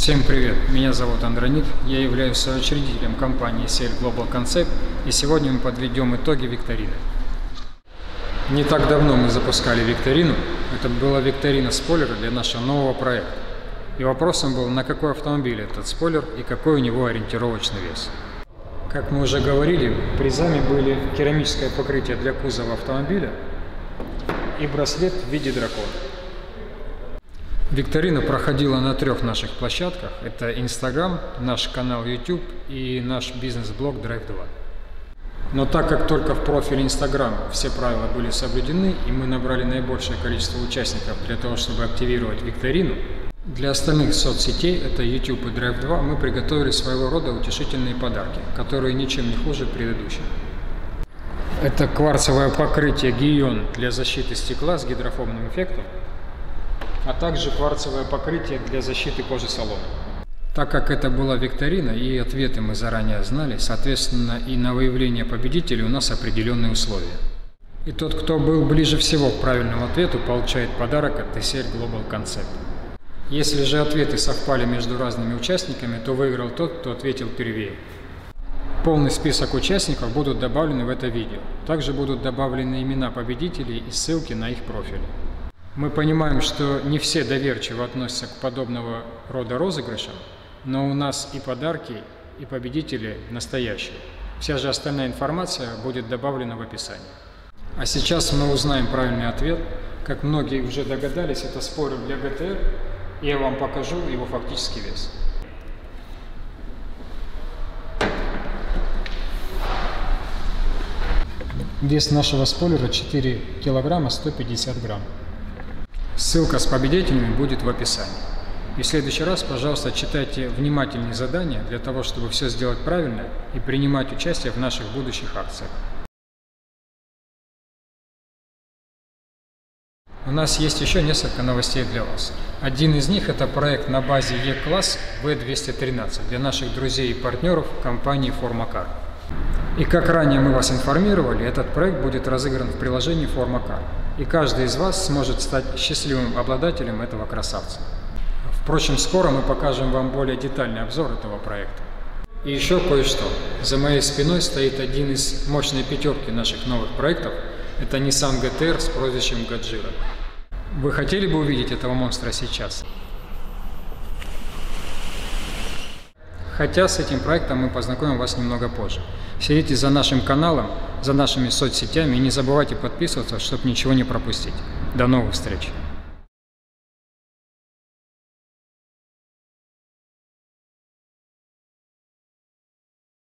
Всем привет! Меня зовут Андронит, я являюсь соучредителем компании SCL GLOBAL Concept, и сегодня мы подведем итоги викторины. Не так давно мы запускали викторину, это была викторина спойлера для нашего нового проекта. И вопросом был, на какой автомобиль этот спойлер и какой у него ориентировочный вес. Как мы уже говорили, призами были керамическое покрытие для кузова автомобиля и браслет в виде дракона. Викторина проходила на трех наших площадках. Это Instagram, наш канал YouTube и наш бизнес-блог Drive 2. Но так как только в профиле Instagram все правила были соблюдены и мы набрали наибольшее количество участников для того, чтобы активировать викторину, для остальных соцсетей, это YouTube и Drive 2, мы приготовили своего рода утешительные подарки, которые ничем не хуже предыдущих. Это кварцевое покрытие GYEON для защиты стекла с гидрофобным эффектом, а также кварцевое покрытие для защиты кожи салона. Так как это была викторина и ответы мы заранее знали, соответственно и на выявление победителей у нас определенные условия. И тот, кто был ближе всего к правильному ответу, получает подарок от SCL GLOBAL Concept. Если же ответы совпали между разными участниками, то выиграл тот, кто ответил первее. Полный список участников будут добавлены в это видео. Также будут добавлены имена победителей и ссылки на их профили. Мы понимаем, что не все доверчиво относятся к подобного рода розыгрышам, но у нас и подарки, и победители настоящие. Вся же остальная информация будет добавлена в описании. А сейчас мы узнаем правильный ответ. Как многие уже догадались, это спойлер для GTR. Я вам покажу его фактический вес. Вес нашего спойлера 4 килограмма 150 грамм. Ссылка с победителями будет в описании. И в следующий раз, пожалуйста, читайте внимательнее задания для того, чтобы все сделать правильно и принимать участие в наших будущих акциях. У нас есть еще несколько новостей для вас. Один из них – это проект на базе E Class W213 для наших друзей и партнеров компании Formacar. И как ранее мы вас информировали, этот проект будет разыгран в приложении Formacar, и каждый из вас сможет стать счастливым обладателем этого красавца. Впрочем, скоро мы покажем вам более детальный обзор этого проекта. И еще кое-что. За моей спиной стоит один из мощной пятерки наших новых проектов. Это Nissan GT R с прозвищем GOJIRA. Вы хотели бы увидеть этого монстра сейчас? Хотя с этим проектом мы познакомим вас немного позже. Следите за нашим каналом, за нашими соцсетями и не забывайте подписываться, чтобы ничего не пропустить. До новых встреч!